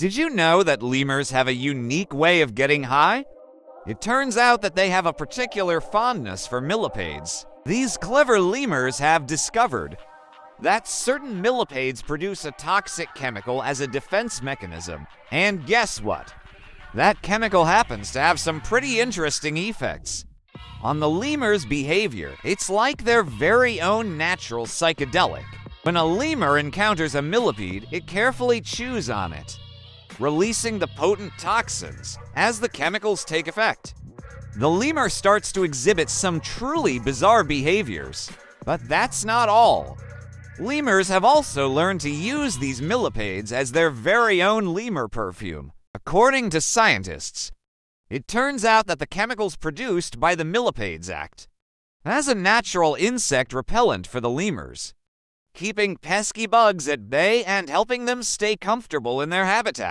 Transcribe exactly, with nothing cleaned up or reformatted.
Did you know that lemurs have a unique way of getting high? It turns out that they have a particular fondness for millipedes. These clever lemurs have discovered that certain millipedes produce a toxic chemical as a defense mechanism. And guess what? That chemical happens to have some pretty interesting effects on the lemur's behavior. It's like their very own natural psychedelic. When a lemur encounters a millipede, it carefully chews on it, releasing the potent toxins as the chemicals take effect. The lemur starts to exhibit some truly bizarre behaviors. But that's not all. Lemurs have also learned to use these millipedes as their very own lemur perfume. According to scientists, it turns out that the chemicals produced by the Millipedes act as a natural insect repellent for the lemurs, keeping pesky bugs at bay and helping them stay comfortable in their habitat.